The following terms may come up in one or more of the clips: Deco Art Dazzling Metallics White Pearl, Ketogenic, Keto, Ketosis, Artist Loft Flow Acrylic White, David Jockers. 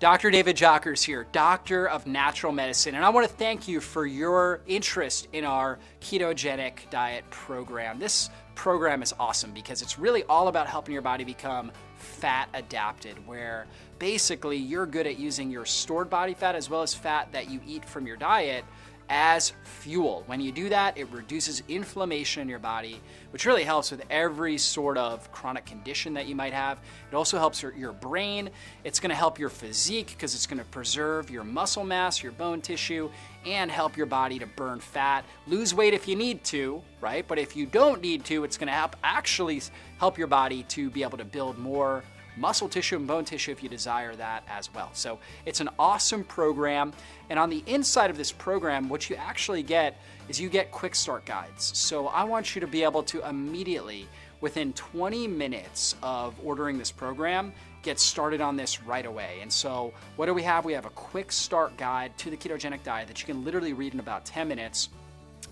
Dr. David Jockers here, Doctor of Natural Medicine, and I want to thank you for your interest in our ketogenic diet program. This program is awesome because it's really all about helping your body become fat adapted, where basically you're good at using your stored body fat as well as fat that you eat from your diet as fuel. When you do that, it reduces inflammation in your body, which really helps with every sort of chronic condition that you might have. It also helps your brain. It's going to help your physique because it's going to preserve your muscle mass, your bone tissue, and help your body to burn fat, lose weight if you need to, right? But if you don't need to, it's going to actually help your body to be able to build more muscle tissue and bone tissue if you desire that as well. So it's an awesome program. And on the inside of this program, what you actually get is you get quick start guides. So I want you to be able to immediately, within 20 minutes of ordering this program, get started on this right away. And so what do we have? We have a quick start guide to the ketogenic diet that you can literally read in about 10 minutes.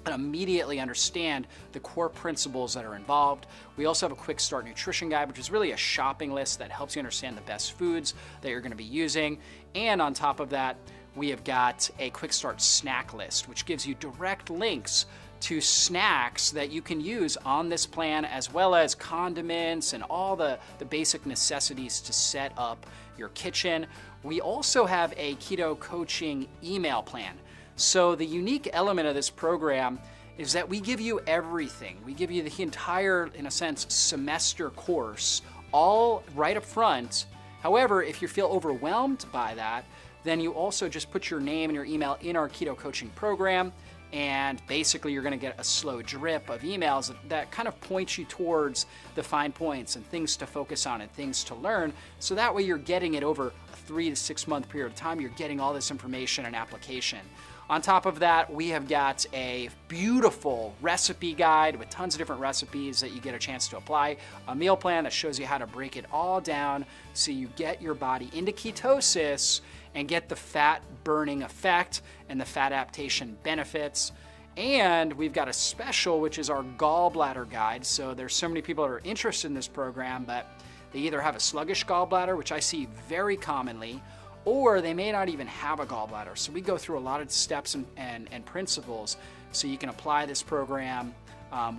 And immediately understand the core principles that are involved. We also have a quick start nutrition guide, which is really a shopping list that helps you understand the best foods that you're going to be using. And on top of that, we have got a quick start snack list, which gives you direct links to snacks that you can use on this plan, as well as condiments and all the basic necessities to set up your kitchen. We also have a keto coaching email plan. So the unique element of this program is that we give you everything. We give you the entire, in a sense, semester course, all right up front. However, if you feel overwhelmed by that, then you also just put your name and your email in our keto coaching program. And basically you're gonna get a slow drip of emails that kind of points you towards the fine points and things to focus on and things to learn. So that way you're getting it over a 3 to 6 month period of time. You're getting all this information and application. On top of that, we have got a beautiful recipe guide with tons of different recipes that you get a chance to apply, a meal plan that shows you how to break it all down so you get your body into ketosis and get the fat burning effect and the fat adaptation benefits. And we've got a special, which is our gallbladder guide. So there's so many people that are interested in this program, but they either have a sluggish gallbladder, which I see very commonly, or they may not even have a gallbladder. So we go through a lot of steps and principles so you can apply this program.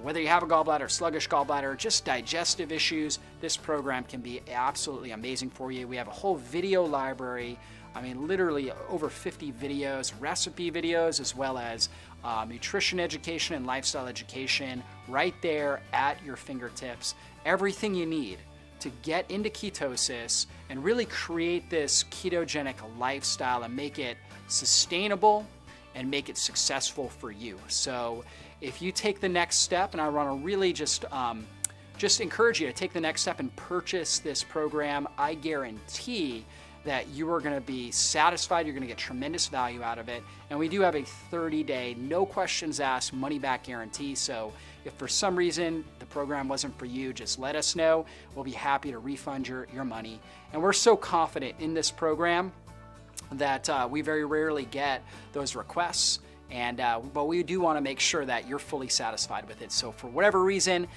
Whether you have a gallbladder, sluggish gallbladder, just digestive issues, this program can be absolutely amazing for you. We have a whole video library. I mean, literally over 50 videos, recipe videos, as well as nutrition education and lifestyle education right there at your fingertips. Everything you need to get into ketosis and really create this ketogenic lifestyle and make it sustainable and make it successful for you. So if you take the next step, and I want to really just encourage you to take the next step and purchase this program, I guarantee that you are going to be satisfied. You're going to get tremendous value out of it. And we do have a 30-day, no questions asked, money-back guarantee. So if for some reason the program wasn't for you, just let us know. We'll be happy to refund your money. And we're so confident in this program that we very rarely get those requests. And but we do want to make sure that you're fully satisfied with it. So for whatever reason,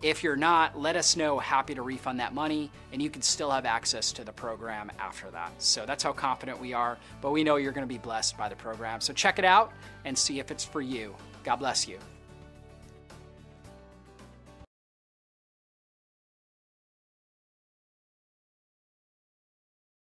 if you're not, let us know. Happy to refund that money, and you can still have access to the program after that. So that's how confident we are, but we know you're going to be blessed by the program. So check it out and see if it's for you. God bless you.